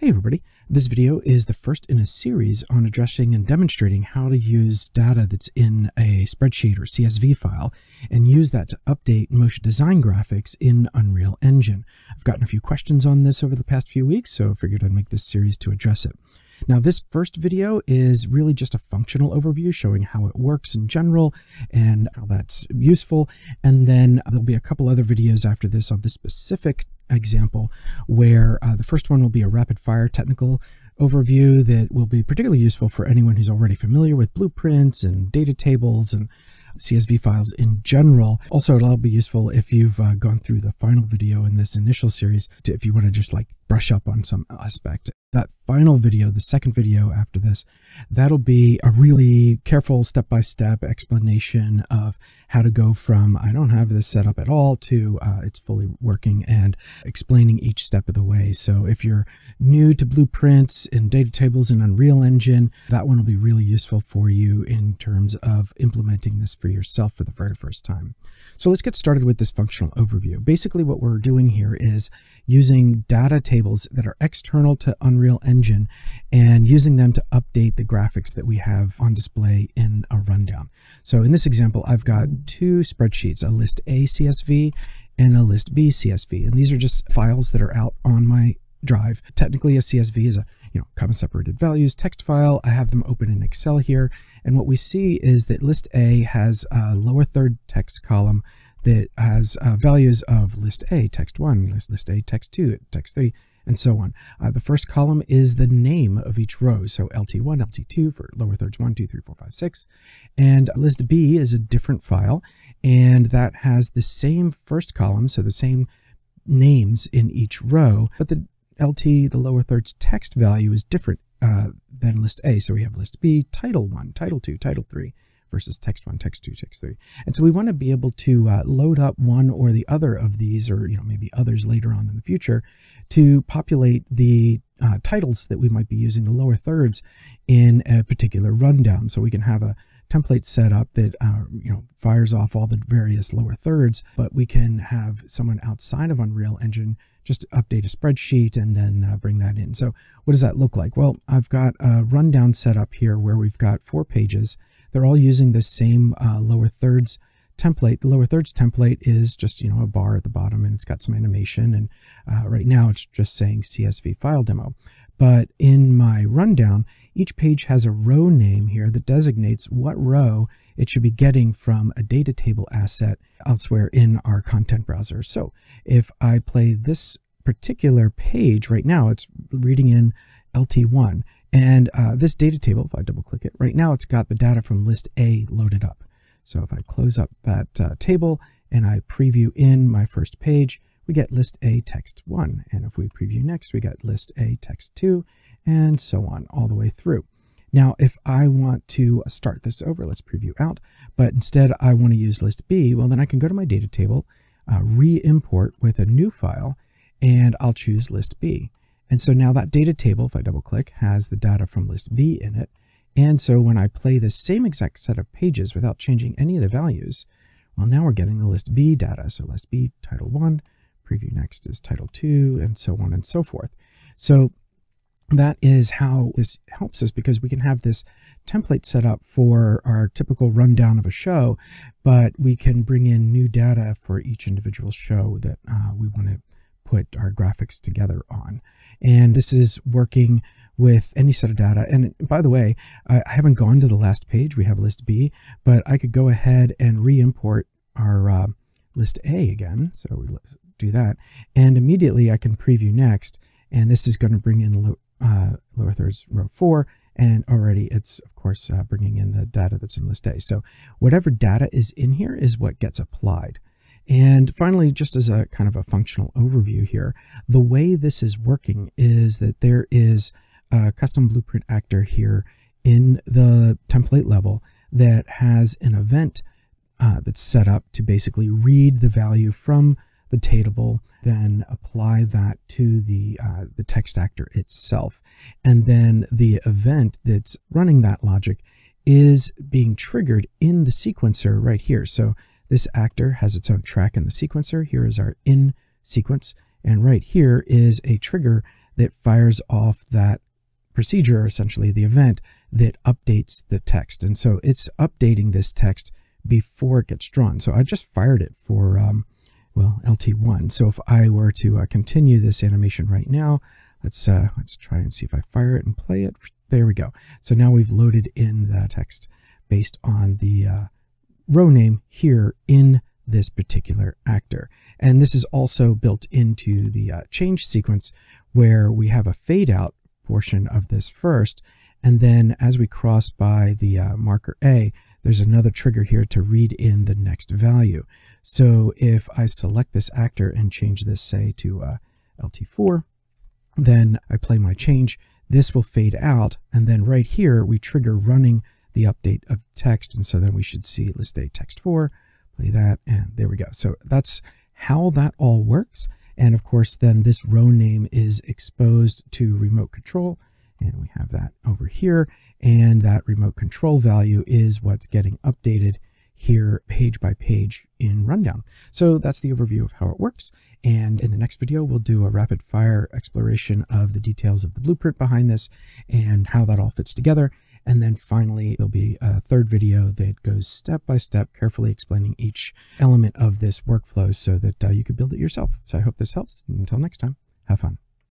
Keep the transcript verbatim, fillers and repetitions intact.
Hey everybody, this video is the first in a series on addressing and demonstrating how to use data that's in a spreadsheet or C S V file and use that to update motion design graphics in Unreal Engine. I've gotten a few questions on this over the past few weeks, so I figured I'd make this series to address it. Now, this first video is really just a functional overview showing how it works in general and how that's useful. And then there'll be a couple other videos after this on this specific example, where uh, the first one will be a rapid fire technical overview that will be particularly useful for anyone who's already familiar with blueprints and data tables and C S V files in general. Also, it'll be useful if you've uh, gone through the final video in this initial series, to, if you want to just like brush up on some aspect. That final video, the second video after this, that'll be a really careful step-by-step explanation of how to go from I don't have this set up at all to uh, it's fully working, and explaining each step of the way. So if you're new to blueprints and data tables in Unreal Engine, that one will be really useful for you in terms of implementing this for yourself for the very first time. So let's get started with this functional overview. Basically, what we're doing here is using data tables that are external to Unreal Engine and using them to update the graphics that we have on display in a rundown. So in this example, I've got two spreadsheets, a list A C S V and a list B C S V. And these are just files that are out on my drive. Technically, a C S V is a you know comma separated values text file. I have them open in Excel here. And what we see is that list A has a lower third text column that has uh, values of list A, text one, list A, text two, text three, and so on. Uh, the first column is the name of each row. So L T one, L T two for lower thirds one, two, three, four, five, six. And list B is a different file, and that has the same first column, so the same names in each row, but the L T, the lower thirds text value, is different uh, than list A. So we have list B, title one, title two, title three, versus text one, text two, text three. And so we want to be able to uh, load up one or the other of these, or you know maybe others later on in the future, to populate the uh, titles that we might be using, the lower thirds, in a particular rundown. So we can have a template set up that uh, you know fires off all the various lower thirds, but we can have someone outside of Unreal Engine just update a spreadsheet and then uh, bring that in. So what does that look like? Well, I've got a rundown set up here where we've got four pages. They're all using the same uh, lower thirds template. The lower thirds template is just, you know, a bar at the bottom, and it's got some animation. And uh, right now it's just saying C S V file demo. But in my rundown, each page has a row name here that designates what row it should be getting from a data table asset elsewhere in our content browser. So if I play this particular page right now, it's reading in L T one. And uh, this data table, if I double click it, right now it's got the data from list A loaded up. So if I close up that uh, table and I preview in my first page, we get list A text one. And if we preview next, we get list A text two, and so on all the way through. Now, if I want to start this over, let's preview out, but instead I want to use list B, well, then I can go to my data table, uh, re-import with a new file, and I'll choose list B. And so now that data table, if I double click, has the data from list B in it. And so when I play the same exact set of pages without changing any of the values, well, now we're getting the list B data. So list B, title one, preview next is title two, and so on and so forth. So that is how this helps us, because we can have this template set up for our typical rundown of a show, but we can bring in new data for each individual show that uh, we want to put our graphics together on. And this is working with any set of data. And by the way, I haven't gone to the last page. We have list B, but I could go ahead and re-import our uh, list A again. So we do that. And immediately I can preview next. And this is going to bring in low, uh, lower thirds row four. And already it's, of course, uh, bringing in the data that's in list A. So whatever data is in here is what gets applied. And finally, just as a kind of a functional overview here, the way this is working is that there is a custom blueprint actor here in the template level that has an event uh, that's set up to basically read the value from the table, then apply that to the, uh, the text actor itself. And then the event that's running that logic is being triggered in the sequencer right here. So this actor has its own track in the sequencer. Here is our in sequence. And right here is a trigger that fires off that procedure, essentially the event that updates the text. And so it's updating this text before it gets drawn. So I just fired it for, um, well, L T one. So if I were to uh, continue this animation right now, let's, uh, let's try and see if I fire it and play it. There we go. So now we've loaded in the text based on the uh, row name here in this particular actor. And this is also built into the uh, change sequence, where we have a fade out portion of this first. And then as we cross by the uh, marker A, there's another trigger here to read in the next value. So if I select this actor and change this, say, to uh, L T four, then I play my change, this will fade out. And then right here, we trigger running the update of text. And so then we should see, let's say text four, play that, and there we go. So that's how that all works. And of course, then this row name is exposed to remote control. And we have that over here. And that remote control value is what's getting updated here page by page in Rundown. So that's the overview of how it works. And in the next video, we'll do a rapid fire exploration of the details of the blueprint behind this and how that all fits together. And then finally, there'll be a third video that goes step by step, carefully explaining each element of this workflow so that uh, you can build it yourself. So I hope this helps. Until next time, have fun.